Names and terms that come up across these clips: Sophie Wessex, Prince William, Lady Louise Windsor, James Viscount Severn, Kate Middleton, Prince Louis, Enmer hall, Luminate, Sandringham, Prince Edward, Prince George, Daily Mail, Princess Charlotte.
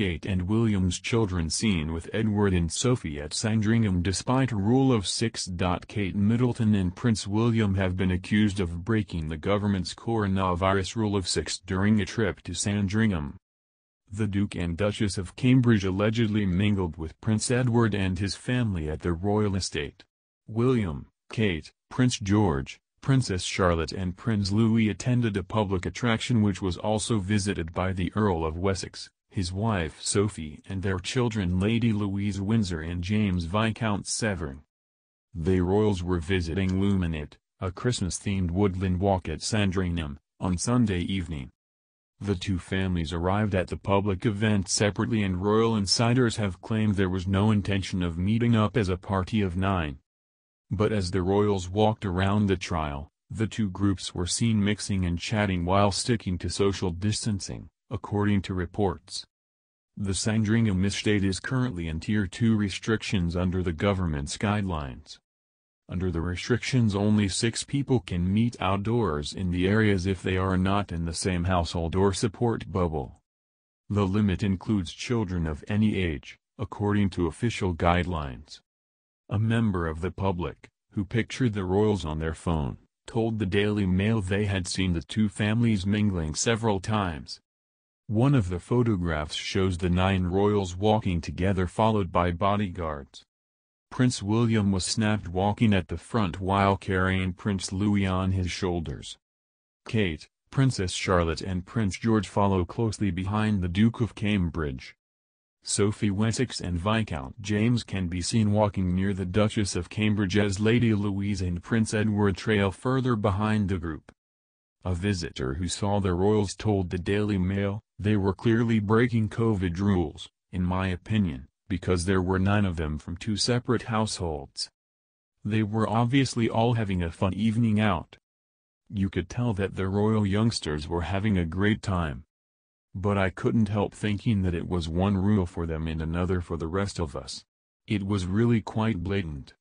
Kate and William's children seen with Edward and Sophie at Sandringham despite a rule of 6. Kate Middleton and Prince William have been accused of breaking the government's coronavirus rule of 6 during a trip to Sandringham. The Duke and Duchess of Cambridge allegedly mingled with Prince Edward and his family at the royal estate. William, Kate, Prince George, Princess Charlotte and Prince Louis attended a public attraction which was also visited by the Earl of Wessex, his wife Sophie and their children Lady Louise Windsor and James Viscount Severn. The royals were visiting Luminate, a Christmas-themed woodland walk at Sandringham, on Sunday evening. The two families arrived at the public event separately and royal insiders have claimed there was no intention of meeting up as a party of 9. But as the royals walked around the trial, the two groups were seen mixing and chatting while sticking to social distancing, according to reports. The Sandringham estate is currently in Tier 2 restrictions under the government's guidelines. Under the restrictions, only 6 people can meet outdoors in the areas if they are not in the same household or support bubble. The limit includes children of any age, according to official guidelines. A member of the public, who pictured the royals on their phone, told the Daily Mail they had seen the two families mingling several times. One of the photographs shows the 9 royals walking together followed by bodyguards. Prince William was snapped walking at the front while carrying Prince Louis on his shoulders. Kate, Princess Charlotte and Prince George follow closely behind the Duke of Cambridge. Sophie Wessex and Viscount James can be seen walking near the Duchess of Cambridge as Lady Louise and Prince Edward trail further behind the group. A visitor who saw the royals told the Daily Mail, "They were clearly breaking COVID rules, in my opinion, because there were 9 of them from 2 separate households. They were obviously all having a fun evening out. You could tell that the royal youngsters were having a great time. But I couldn't help thinking that it was one rule for them and another for the rest of us. It was really quite blatant."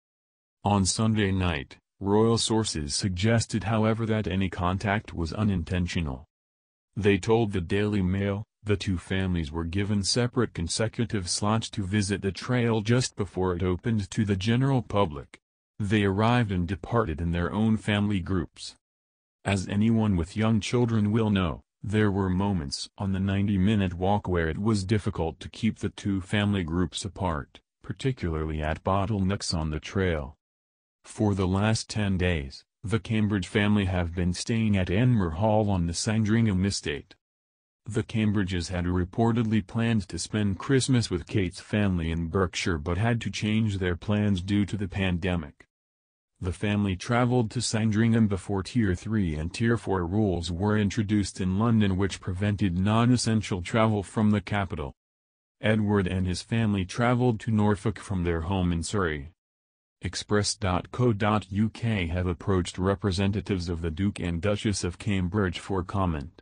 On Sunday night, royal sources suggested however that any contact was unintentional. They told the Daily Mail, the two families were given separate consecutive slots to visit the trail just before it opened to the general public. They arrived and departed in their own family groups. As anyone with young children will know, there were moments on the 90-minute walk where it was difficult to keep the two family groups apart, particularly at bottlenecks on the trail. For the last 10 days, the Cambridge family have been staying at Enmer Hall on the Sandringham estate. The Cambridges had reportedly planned to spend Christmas with Kate's family in Berkshire but had to change their plans due to the pandemic. The family traveled to Sandringham before Tier 3 and Tier 4 rules were introduced in London which prevented non-essential travel from the capital. Edward and his family traveled to Norfolk from their home in Surrey. Express.co.uk have approached representatives of the Duke and Duchess of Cambridge for comment.